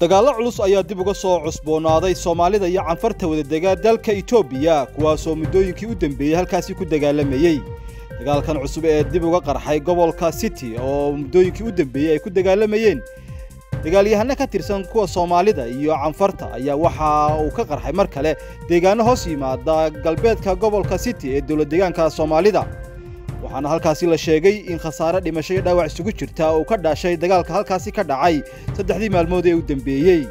dagaalo culus ayaa dib uga soo cusboonaaday Soomaalida iyo canfarta wada degaa dalka Itoobiya kuwaas oo muddooyinkii u dambeeyay halkaasii ku dagaalamayay dagaalkan cusub ee dib uga qarxay gobolka City oo muddooyinkii u dambeeyay ay ku dagaalamayeen dagaalyahanna ka tirsan kuwa Soomaalida iyo canfarta ayaa waxa uu ka qarxay mar kale deegaano hoos yimaada galbeedka gobolka City ee dawlad deegaanka Soomaalida waxaan halkaasii la sheegay in khasaare dhimasho iyo dhaawac isugu jirta oo ka dhashay dagaalka halkaasii ka dhacay saddexdii maalmood ee u dambeeyay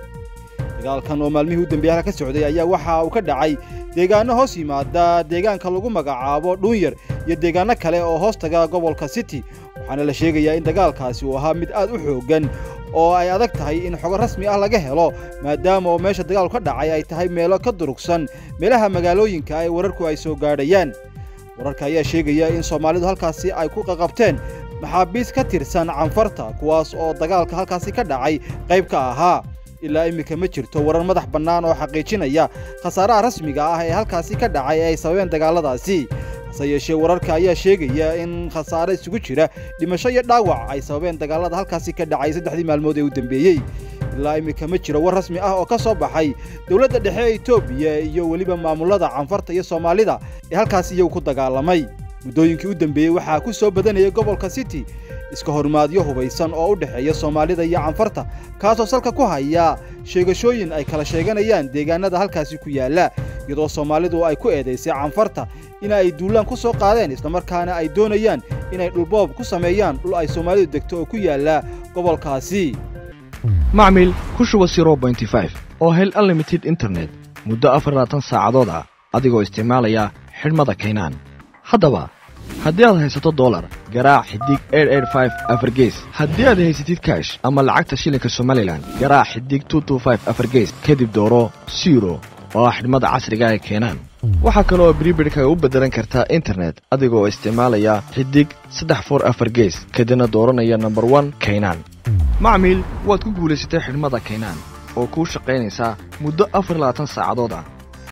dagaalkan oo maalmihii u dambeeyay ka socday ayaa waxa uu ka dhacay deegaano hoos yimaada deegaanka lagu magacaabo Dhunyar iyo deegaano kale oo hoos taga gobolka City waxaan la sheegayaa in dagaalkaasi uu ahaa mid aad u xoogan oo ay adag tahay in xog rasmi ah laga helo maadaama meesha dagaalku ka dhacay ay tahay meelo ka durugsan meelaha magaalooyinka ay wararku ay soo gaadhayaan wararka ayaa sheegaya in Soomaalidu halkaasii ay ku qaqabteen maxaabiis ka tirsan canfarta kuwaas oo dagaalka halkaasii ka dhacay qayb ka ahaa ilaa imika ma jirto warar madax bannaan oo xaqiijinaya khasaaraha rasmiga ah ee halkaasii ka dhacay ay sababeen dagaaladaasi sayeeshe wararka ayaa sheegaya in khasaare isugu jira dhimasho iyo dhaawac ay sababeen dagaalada halkaasii ka dhacay saddexdii maalmood ee u dambeeyay ilaa imika ma jiro war rasmi ah oo ka soo baxay dawladda dhexe ee Itoobiya iyo waliba maamulada canfarta iyo Soomaalida ee halkaas iyagu ku dagaalamay muddooyinkii u dambeeyay waxa ku soo badanayay gobolka City iska hormaadyo hubeysan oo u dhaxeeya Soomaalida iyo canfarta kaas oo salka ku haya sheegashooyin ay kala sheeganayaan deegaanada halkaas ku yaala iyadoo Soomaalidu ay ku eedeysay canfarta in ay duulaan ku soo qaadeen isla markaana ay doonayaan in ay dhulboob ku sameeyaan dhul ay Soomaalidu degto oo ku yaala gobolkaasi معمل كشوا 0.5 أو هل unlimited internet مدة أفراتن ساعدود أديكو استعماليا حرمة كينان هدبا هدي هذا هيستو دولار جراء حديك 885 أفرجيس هدي هذا هيستيد كاش أما العكت شيلك السوماليلان جراء حديك 225 أفرجيس كذب دورو سيرو أو حرمة عصر جاي كينان وحكلوا بريبرك وبدرن كرتا انترنت أديكو استعماليا حديك 34 أفرجيس كدنا دورنا يا نمبر 1 كينان معمل واتكو قولي ستاحر مدى كينان وكو شقينيسا مدى أفر لا تنسى عدودا